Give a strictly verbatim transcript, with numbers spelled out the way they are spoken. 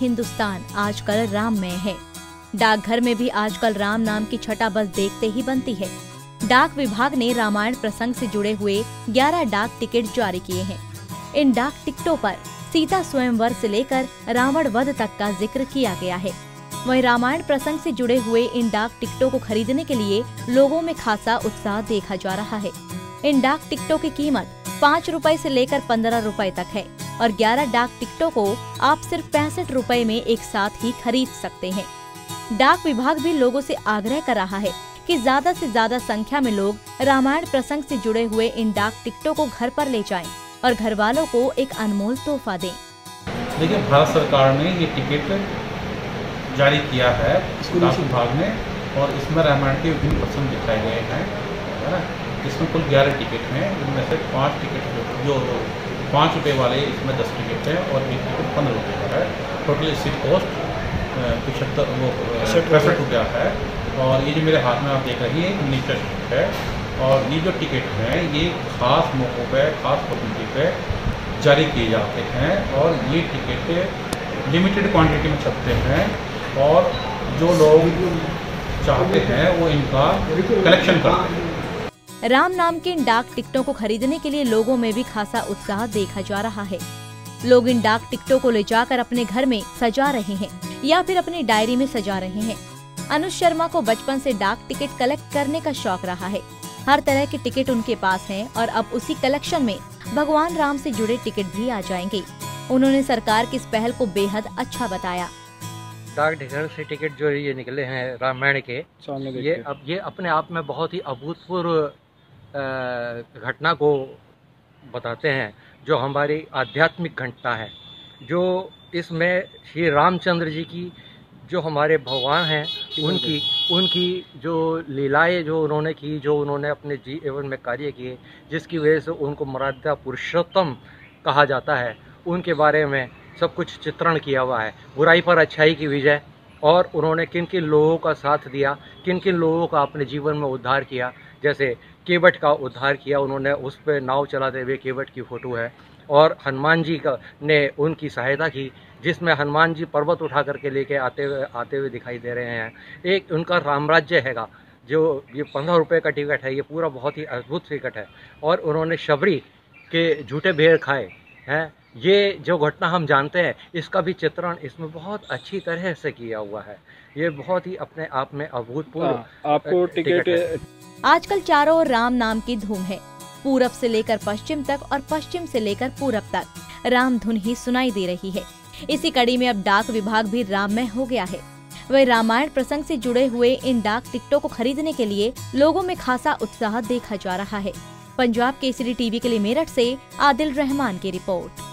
हिंदुस्तान आजकल राममय है। डाकघर में भी आजकल राम नाम की छठा बस देखते ही बनती है। डाक विभाग ने रामायण प्रसंग से जुड़े हुए ग्यारह डाक टिकट जारी किए हैं। इन डाक टिकटों पर सीता स्वयंवर से लेकर रावण वध तक का जिक्र किया गया है। वहीं रामायण प्रसंग से जुड़े हुए इन डाक टिकटों को खरीदने के लिए लोगों में खासा उत्साह देखा जा रहा है। इन डाक टिकटों की कीमत पाँच रुपए से लेकर पंद्रह रुपए तक है और ग्यारह डाक टिकटों को आप सिर्फ पैंसठ रुपए में एक साथ ही खरीद सकते हैं। डाक विभाग भी लोगों से आग्रह कर रहा है कि ज्यादा से ज्यादा संख्या में लोग रामायण प्रसंग से जुड़े हुए इन डाक टिकटों को घर पर ले जाएं और घर वालों को एक अनमोल तोहफा दें। देखिए, भारत सरकार ने ये टिकट जारी किया है डाक विभाग ने और इसमें रामायण के विभिन्न प्रसंग दिखाए गए हैं, है ना। इसमें कुल ग्यारह टिकट हैं, इनमें से पाँच टिकट जो पाँच रुपये वाले, इसमें दस टिकट है और एक टिकट पंद्रह रुपये का है। टोटल इसकी कॉस्ट पचहत्तर वो पैंसठ रुपया है। और ये जो मेरे हाथ में आप देख रहे हैं ये नीचे टिकट है और ये जो टिकट हैं ये खास मौक़ों पर खास कम्युनिटी पर जारी किए जाते हैं और ये टिकट लिमिटेड क्वांटिटी में छपते हैं और जो लोग चाहते हैं वो इनका कलेक्शन करते हैं। राम नाम के इन डाक टिकटों को खरीदने के लिए लोगों में भी खासा उत्साह देखा जा रहा है। लोग इन डाक टिकटों को ले जाकर अपने घर में सजा रहे हैं या फिर अपनी डायरी में सजा रहे हैं। अनुज शर्मा को बचपन से डाक टिकट कलेक्ट करने का शौक रहा है। हर तरह के टिकट उनके पास हैं और अब उसी कलेक्शन में भगवान राम से जुड़े टिकट भी आ जाएंगे। उन्होंने सरकार की इस पहल को बेहद अच्छा बताया। डाक टिकट से टिकट जो ये निकले हैं रामायण के, ये अब ये अपने आप में बहुत ही अभूतपूर्व घटना को बताते हैं जो हमारी आध्यात्मिक घटना है, जो इसमें श्री रामचंद्र जी की जो हमारे भगवान हैं उनकी उनकी जो लीलाएं जो उन्होंने की, जो उन्होंने अपने जीवन में कार्य किए जिसकी वजह से उनको मर्यादा पुरुषोत्तम कहा जाता है, उनके बारे में सब कुछ चित्रण किया हुआ है। बुराई पर अच्छाई की विजय और उन्होंने किन किन लोगों का साथ दिया, किन किन लोगों का अपने जीवन में उद्धार किया, जैसे केवट का उद्धार किया, उन्होंने उस पर नाव चलाते हुए केवट की फ़ोटो है। और हनुमान जी का ने उनकी सहायता की जिसमें हनुमान जी पर्वत उठा करके लेके आते हुए आते हुए दिखाई दे रहे हैं। एक उनका रामराज्य हैगा जो ये पंद्रह रुपये का टिकट है, ये पूरा बहुत ही अद्भुत टिकट है। और उन्होंने शबरी के झूठे भेड़ खाए हैं, ये जो घटना हम जानते हैं इसका भी चित्रण इसमें बहुत अच्छी तरह से किया हुआ है। ये बहुत ही अपने आप में अभूतपूर्व आपको टिकट है। आजकल चारों ओर राम नाम की धूम है। पूरब से लेकर पश्चिम तक और पश्चिम से लेकर पूरब तक राम धुन ही सुनाई दे रही है। इसी कड़ी में अब डाक विभाग भी राममय हो गया है। वह रामायण प्रसंग से जुड़े हुए इन डाक टिकटों को खरीदने के लिए लोगों में खासा उत्साह देखा जा रहा है। पंजाब केसरी टीवी के लिए मेरठ से आदिल रहमान की रिपोर्ट।